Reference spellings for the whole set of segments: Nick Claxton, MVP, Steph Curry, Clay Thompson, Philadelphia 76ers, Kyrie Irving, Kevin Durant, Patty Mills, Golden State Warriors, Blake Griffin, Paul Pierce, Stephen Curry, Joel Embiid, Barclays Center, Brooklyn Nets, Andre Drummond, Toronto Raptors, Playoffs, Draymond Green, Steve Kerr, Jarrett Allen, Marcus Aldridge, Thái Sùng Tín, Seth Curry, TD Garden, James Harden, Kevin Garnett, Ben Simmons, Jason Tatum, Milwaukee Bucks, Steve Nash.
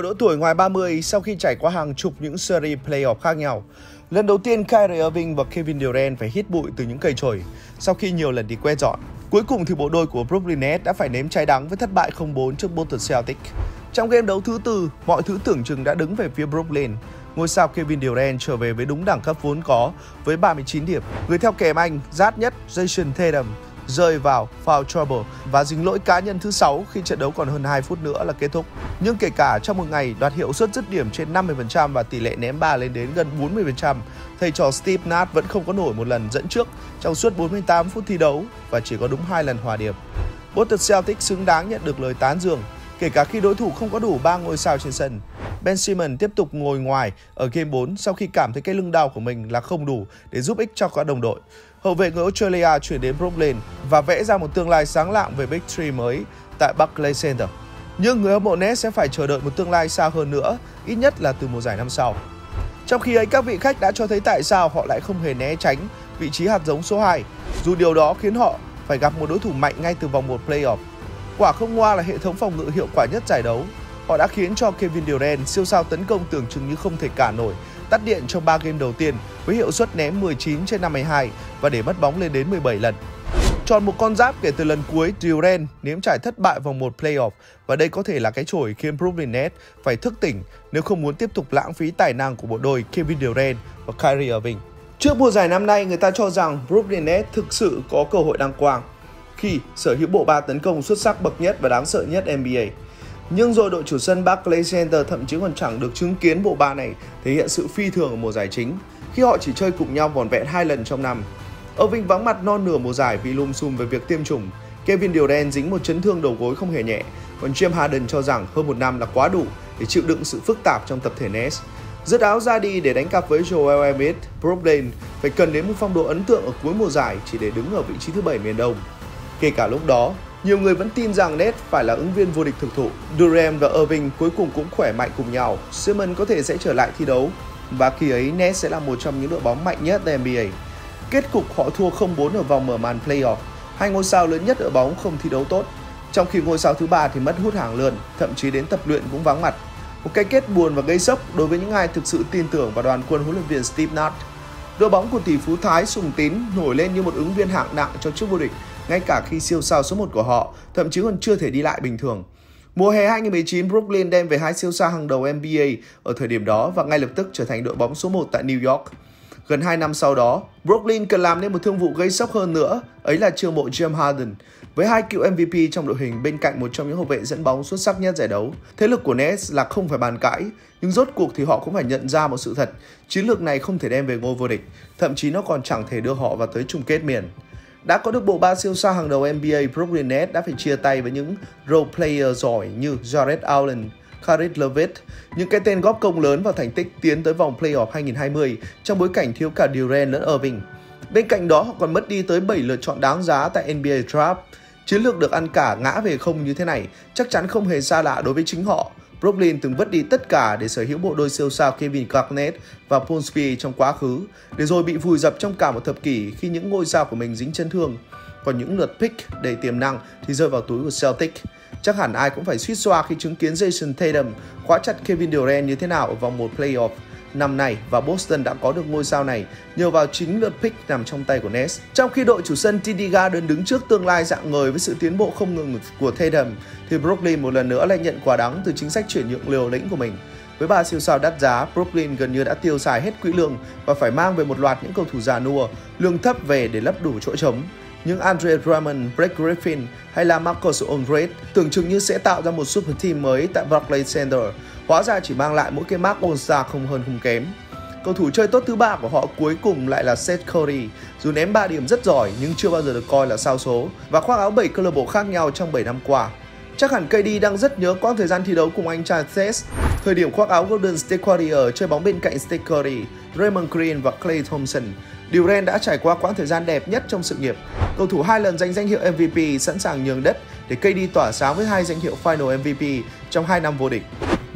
Ở độ tuổi ngoài 30, sau khi trải qua hàng chục những series playoff khác nhau, lần đầu tiên Kyrie Irving và Kevin Durant phải hít bụi từ những cây chổi sau khi nhiều lần đi quét dọn. Cuối cùng thì bộ đôi của Brooklyn Nets đã phải nếm trái đắng với thất bại 0-4 trước Boston Celtics. Trong game đấu thứ tư, mọi thứ tưởng chừng đã đứng về phía Brooklyn. Ngôi sao Kevin Durant trở về với đúng đẳng cấp vốn có với 39 điểm. Người theo kèm anh rát nhất Jason Tatum rơi vào foul trouble và dính lỗi cá nhân thứ 6 khi trận đấu còn hơn 2 phút nữa là kết thúc. Nhưng kể cả trong một ngày đoạt hiệu suất dứt điểm trên 50% và tỷ lệ ném 3 lên đến gần 40%, thầy trò Steve Nash vẫn không có nổi một lần dẫn trước trong suốt 48 phút thi đấu và chỉ có đúng 2 lần hòa điểm. Boston Celtics xứng đáng nhận được lời tán dương, kể cả khi đối thủ không có đủ 3 ngôi sao trên sân. Ben Simmons tiếp tục ngồi ngoài ở game 4 sau khi cảm thấy cái lưng đau của mình là không đủ để giúp ích cho các đồng đội. Hậu vệ người Australia chuyển đến Brooklyn và vẽ ra một tương lai sáng lạng về Big Three mới tại Barclays Center. Nhưng người hâm mộ Nets sẽ phải chờ đợi một tương lai xa hơn nữa, ít nhất là từ mùa giải năm sau. Trong khi ấy, các vị khách đã cho thấy tại sao họ lại không hề né tránh vị trí hạt giống số 2, dù điều đó khiến họ phải gặp một đối thủ mạnh ngay từ vòng 1 playoff. Quả không ngoa là hệ thống phòng ngự hiệu quả nhất giải đấu. Họ đã khiến cho Kevin Durant, siêu sao tấn công tưởng chừng như không thể cả nổi, tắt điện trong 3 game đầu tiên với hiệu suất ném 19 trên 52 và để mất bóng lên đến 17 lần. Tròn một con giáp kể từ lần cuối Durant nếm trải thất bại vòng 1 playoff và đây có thể là cái chổi khiến Brooklyn Nets phải thức tỉnh nếu không muốn tiếp tục lãng phí tài năng của bộ đôi Kevin Durant và Kyrie Irving. Trước mùa giải năm nay, người ta cho rằng Brooklyn Nets thực sự có cơ hội đăng quang khi sở hữu bộ ba tấn công xuất sắc bậc nhất và đáng sợ nhất NBA. Nhưng rồi đội chủ sân Barclays Center thậm chí còn chẳng được chứng kiến bộ ba này thể hiện sự phi thường ở mùa giải chính, khi họ chỉ chơi cùng nhau vỏn vẹn 2 lần trong năm. Irving vắng mặt non nửa mùa giải vì lùm xùm về việc tiêm chủng, Kevin Durant dính một chấn thương đầu gối không hề nhẹ, còn James Harden cho rằng hơn một năm là quá đủ để chịu đựng sự phức tạp trong tập thể Nets. Dứt áo ra đi để đánh cặp với Joel Embiid, Brooklyn phải cần đến một phong độ ấn tượng ở cuối mùa giải chỉ để đứng ở vị trí thứ 7 miền Đông. Kể cả lúc đó, nhiều người vẫn tin rằng Nets phải là ứng viên vô địch thực thụ. Durant và Irving cuối cùng cũng khỏe mạnh cùng nhau. Simmons có thể sẽ trở lại thi đấu và khi ấy Nets sẽ là một trong những đội bóng mạnh nhất tại NBA. Kết cục họ thua 0-4 ở vòng mở màn playoff. Hai ngôi sao lớn nhất ở bóng không thi đấu tốt, trong khi ngôi sao thứ 3 thì mất hút hàng lượn, thậm chí đến tập luyện cũng vắng mặt. Một cái kết buồn và gây sốc đối với những ai thực sự tin tưởng vào đoàn quân huấn luyện viên Steve Nash. Đội bóng của tỷ phú Thái Sùng Tín nổi lên như một ứng viên hạng nặng cho chức vô địch, ngay cả khi siêu sao số 1 của họ thậm chí còn chưa thể đi lại bình thường. Mùa hè 2019, Brooklyn đem về hai siêu sao hàng đầu NBA ở thời điểm đó và ngay lập tức trở thành đội bóng số 1 tại New York. Gần 2 năm sau đó, Brooklyn cần làm nên một thương vụ gây sốc hơn nữa, ấy là chiêu mộ James Harden. Với hai cựu MVP trong đội hình bên cạnh một trong những hậu vệ dẫn bóng xuất sắc nhất giải đấu, thế lực của Nets là không phải bàn cãi, nhưng rốt cuộc thì họ cũng phải nhận ra một sự thật, chiến lược này không thể đem về ngôi vô địch, thậm chí nó còn chẳng thể đưa họ vào tới chung kết miền. Đã có được bộ ba siêu sao hàng đầu NBA, Brooklyn Nets đã phải chia tay với những role player giỏi như Jarrett Allen, Caris LeVert, những cái tên góp công lớn vào thành tích tiến tới vòng playoff 2020 trong bối cảnh thiếu cả Durant lẫn Irving. Bên cạnh đó, họ còn mất đi tới 7 lựa chọn đáng giá tại NBA Draft. Chiến lược được ăn cả ngã về không như thế này chắc chắn không hề xa lạ đối với chính họ. Brooklyn từng vứt đi tất cả để sở hữu bộ đôi siêu sao Kevin Garnett và Paul Pierce trong quá khứ, để rồi bị vùi dập trong cả một thập kỷ khi những ngôi sao của mình dính chấn thương. Còn những lượt pick đầy tiềm năng thì rơi vào túi của Celtic. Chắc hẳn ai cũng phải suýt xoa khi chứng kiến Jason Tatum khóa chặt Kevin Durant như thế nào ở vòng 1 playoff năm nay, và Boston đã có được ngôi sao này nhờ vào chính lượt pick nằm trong tay của Nets. Trong khi đội chủ sân TD Garden đứng trước tương lai rạng ngời với sự tiến bộ không ngừng của Tatum, thì Brooklyn một lần nữa lại nhận quả đắng từ chính sách chuyển nhượng liều lĩnh của mình. Với 3 siêu sao đắt giá, Brooklyn gần như đã tiêu xài hết quỹ lương và phải mang về một loạt những cầu thủ già nua, lương thấp về để lấp đủ chỗ trống. Nhưng Andre Drummond, Blake Griffin hay là Marcus Aldridge tưởng chừng như sẽ tạo ra một super team mới tại Barclays Center, hóa ra chỉ mang lại mỗi cái mark all-star không hơn không kém. Cầu thủ chơi tốt thứ 3 của họ cuối cùng lại là Seth Curry, dù ném 3 điểm rất giỏi nhưng chưa bao giờ được coi là sao số và khoác áo 7 câu lạc bộ khác nhau trong 7 năm qua. Chắc hẳn KD đang rất nhớ quãng thời gian thi đấu cùng anh trai Seth, thời điểm khoác áo Golden State Warriors chơi bóng bên cạnh Steph Curry, Draymond Green và Clay Thompson. Durant đã trải qua quãng thời gian đẹp nhất trong sự nghiệp. Cầu thủ 2 lần giành danh hiệu MVP sẵn sàng nhường đất để KD tỏa sáng với 2 danh hiệu Final MVP trong 2 năm vô địch.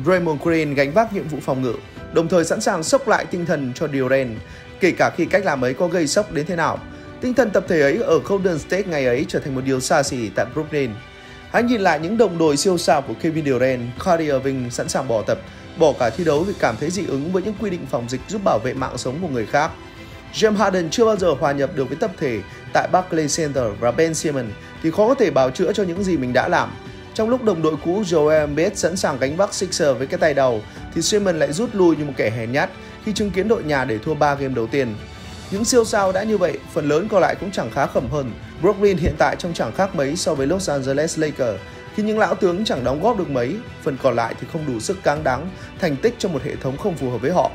Draymond Green gánh vác nhiệm vụ phòng ngự, đồng thời sẵn sàng sốc lại tinh thần cho Durant, kể cả khi cách làm ấy có gây sốc đến thế nào. Tinh thần tập thể ấy ở Golden State ngày ấy trở thành một điều xa xỉ tại Brooklyn. Hãy nhìn lại những đồng đội siêu sao của Kevin Durant, Kyrie Irving sẵn sàng bỏ tập, bỏ cả thi đấu vì cảm thấy dị ứng với những quy định phòng dịch giúp bảo vệ mạng sống của người khác. James Harden chưa bao giờ hòa nhập được với tập thể tại Barclays Center và Ben Simmons thì khó có thể bào chữa cho những gì mình đã làm. Trong lúc đồng đội cũ Joel Embiid sẵn sàng gánh vác Sixers với cái tay đầu thì Simmons lại rút lui như một kẻ hèn nhát khi chứng kiến đội nhà để thua 3 game đầu tiên. Những siêu sao đã như vậy, phần lớn còn lại cũng chẳng khá khẩm hơn. Brooklyn hiện tại trông chẳng khác mấy so với Los Angeles Lakers khi những lão tướng chẳng đóng góp được mấy, phần còn lại thì không đủ sức cáng đáng thành tích trong một hệ thống không phù hợp với họ.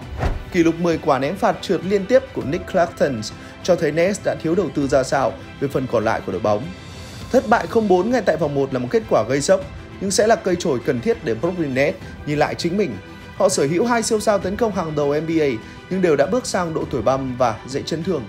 Kỷ lục 10 quả ném phạt trượt liên tiếp của Nick Claxton cho thấy Nets đã thiếu đầu tư ra sao về phần còn lại của đội bóng. Thất bại 0-4 ngay tại vòng 1 là một kết quả gây sốc, nhưng sẽ là cây chổi cần thiết để Brooklyn Nets nhìn lại chính mình. Họ sở hữu hai siêu sao tấn công hàng đầu NBA nhưng đều đã bước sang độ tuổi băm và dễ chấn thương.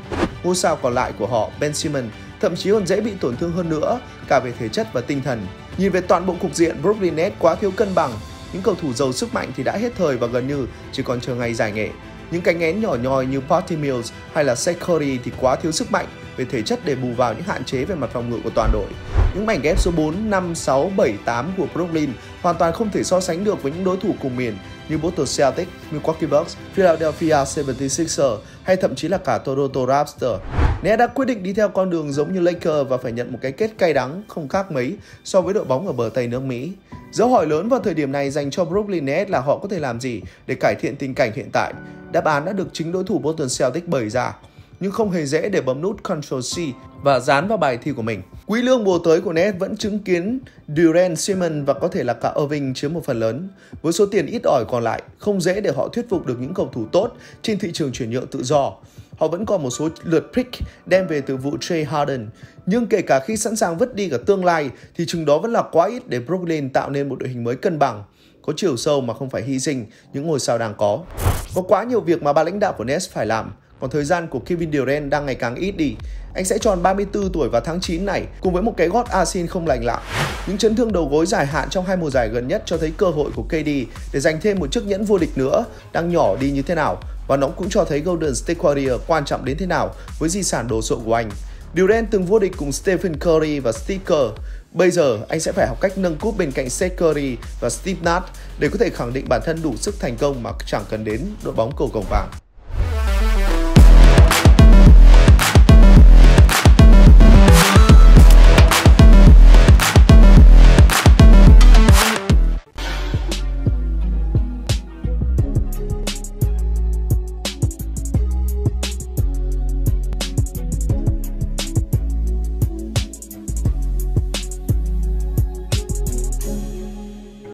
Ngôi sao còn lại của họ, Ben Simmons, thậm chí còn dễ bị tổn thương hơn nữa cả về thể chất và tinh thần. Nhìn về toàn bộ cục diện, Brooklyn Nets quá thiếu cân bằng. Những cầu thủ giàu sức mạnh thì đã hết thời và gần như chỉ còn chờ ngày giải nghệ. Những cánh én nhỏ nhoi như Patty Mills hay là Seth Curry thì quá thiếu sức mạnh về thể chất để bù vào những hạn chế về mặt phòng ngự của toàn đội. Những mảnh ghép số 4, 5, 6, 7, 8 của Brooklyn hoàn toàn không thể so sánh được với những đối thủ cùng miền như Boston Celtics, Milwaukee Bucks, Philadelphia 76ers hay thậm chí là cả Toronto Raptors. Nets đã quyết định đi theo con đường giống như Lakers và phải nhận một cái kết cay đắng không khác mấy so với đội bóng ở bờ Tây nước Mỹ. Dấu hỏi lớn vào thời điểm này dành cho Brooklyn Nets là họ có thể làm gì để cải thiện tình cảnh hiện tại. Đáp án đã được chính đối thủ Boston Celtics bày ra, nhưng không hề dễ để bấm nút Ctrl+C và dán vào bài thi của mình. Quỹ lương mùa tới của Nets vẫn chứng kiến Durant, Simmons và có thể là cả Irving chiếm một phần lớn. Với số tiền ít ỏi còn lại, không dễ để họ thuyết phục được những cầu thủ tốt trên thị trường chuyển nhượng tự do. Họ vẫn còn một số lượt pick đem về từ vụ trade Harden, nhưng kể cả khi sẵn sàng vứt đi cả tương lai thì chừng đó vẫn là quá ít để Brooklyn tạo nên một đội hình mới cân bằng, có chiều sâu mà không phải hy sinh những ngôi sao đang có. Có quá nhiều việc mà ba lãnh đạo của Nets phải làm, còn thời gian của Kevin Durant đang ngày càng ít đi. Anh sẽ tròn 34 tuổi vào tháng 9 này cùng với một cái gót asin không lành lặn. Những chấn thương đầu gối dài hạn trong hai mùa giải gần nhất cho thấy cơ hội của KD để giành thêm một chiếc nhẫn vô địch nữa đang nhỏ đi như thế nào, và nó cũng cho thấy Golden State Warriors quan trọng đến thế nào với di sản đồ sộ của anh. Durant từng vô địch cùng Stephen Curry và Steve Kerr. Bây giờ anh sẽ phải học cách nâng cúp bên cạnh Seth Curry và Steve Nash để có thể khẳng định bản thân đủ sức thành công mà chẳng cần đến đội bóng cầu cổng vàng.